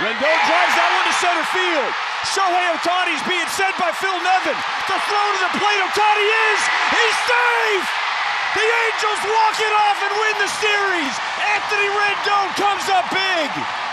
Rendon drives that one to center field. Shohei Ohtani's being sent by Phil Nevin. The throw to the plate, Ohtani is, he's safe! The Angels walk it off and win the series. Anthony Rendon comes up big.